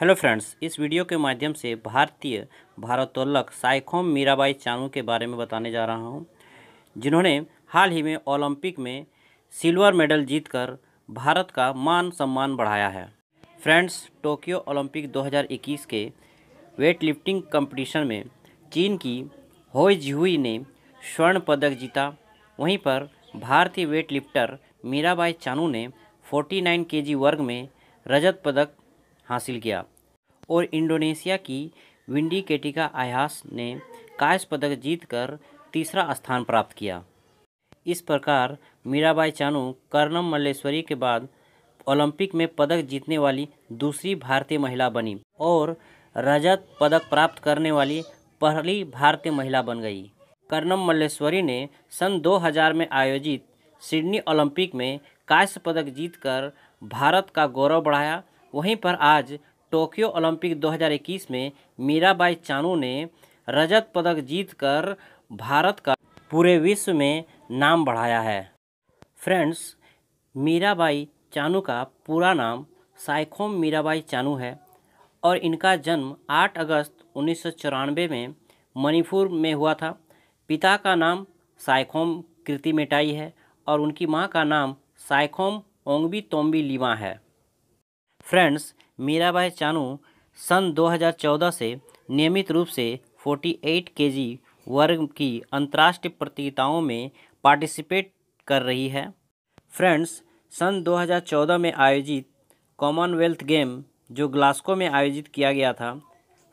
Hello friends, इस वीडियो के माध्यम से भारतीय भारोत्तोलक साइखोम मीराबाई चानू के बारे में बताने जा रहा हूं, जिन्होंने हाल ही में ओलंपिक में सिल्वर मेडल जीतकर भारत का मान सम्मान बढ़ाया है। फ्रेंड्स, टोक्यो ओलंपिक 2021 के वेट लिफ्टिंग कंपटीशन में चीन की हो ज्यू ने स्वर्ण पदक जीता। वहीं पर भारतीय वेट लिफ्टर मीराबाई चानू ने 49 केजी वर्ग में रजत पदक हासिल किया और इंडोनेशिया की विंडी केटिका आयास ने कांस्य पदक जीतकर तीसरा स्थान प्राप्त किया। इस प्रकार मीराबाई चानू कर्णम मल्लेश्वरी के बाद ओलंपिक में पदक जीतने वाली दूसरी भारतीय महिला बनी और रजत पदक प्राप्त करने वाली पहली भारतीय महिला बन गई। कर्णम मल्लेश्वरी ने सन 2000 में आयोजित सिडनी ओलंपिक में कांस्य पदक जीतकर भारत का गौरव बढ़ाया। वहीं पर आज टोक्यो ओलंपिक 2021 में मीराबाई चानू ने रजत पदक जीतकर भारत का पूरे विश्व में नाम बढ़ाया है। फ्रेंड्स, मीराबाई चानू का पूरा नाम साइखोम मीराबाई चानू है और इनका जन्म 8 अगस्त 1994 में मणिपुर में हुआ था। पिता का नाम साइखोम कीर्ति मेटाई है और उनकी माँ का नाम साइखोम ओंग्बी तोम्बी लिमा है। फ्रेंड्स, मीराबाई चानू सन 2014 से नियमित रूप से 48 केजी वर्ग की अंतर्राष्ट्रीय प्रतियोगिताओं में पार्टिसिपेट कर रही है। फ्रेंड्स, सन 2014 में आयोजित कॉमनवेल्थ गेम जो ग्लास्को में आयोजित किया गया था,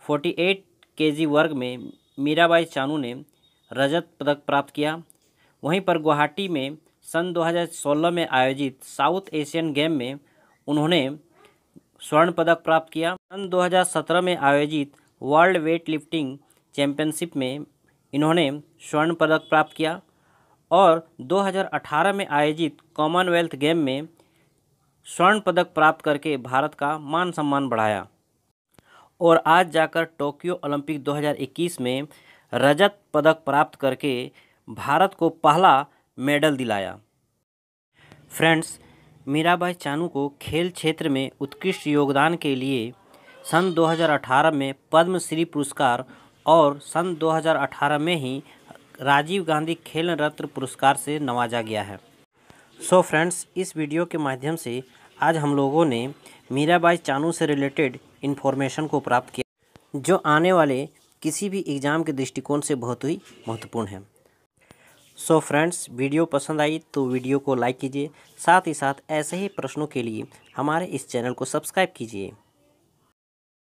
48 केजी वर्ग में मीराबाई चानू ने रजत पदक प्राप्त किया। वहीं पर गुवाहाटी में सन 2016 में आयोजित साउथ एशियन गेम में उन्होंने स्वर्ण पदक प्राप्त किया। सन 2017 में आयोजित वर्ल्ड वेट लिफ्टिंग चैम्पियनशिप में इन्होंने स्वर्ण पदक प्राप्त किया और 2018 में आयोजित कॉमनवेल्थ गेम में स्वर्ण पदक प्राप्त करके भारत का मान सम्मान बढ़ाया और आज जाकर टोक्यो ओलंपिक 2021 में रजत पदक प्राप्त करके भारत को पहला मेडल दिलाया। फ्रेंड्स, मीराबाई चानू को खेल क्षेत्र में उत्कृष्ट योगदान के लिए सन 2018 में पद्मश्री पुरस्कार और सन 2018 में ही राजीव गांधी खेल रत्न पुरस्कार से नवाजा गया है। सो फ्रेंड्स, इस वीडियो के माध्यम से आज हम लोगों ने मीराबाई चानू से रिलेटेड इन्फॉर्मेशन को प्राप्त किया, जो आने वाले किसी भी एग्ज़ाम के दृष्टिकोण से बहुत ही महत्वपूर्ण है। सो फ्रेंड्स, वीडियो पसंद आई तो वीडियो को लाइक कीजिए, साथ ही साथ ऐसे ही प्रश्नों के लिए हमारे इस चैनल को सब्सक्राइब कीजिए।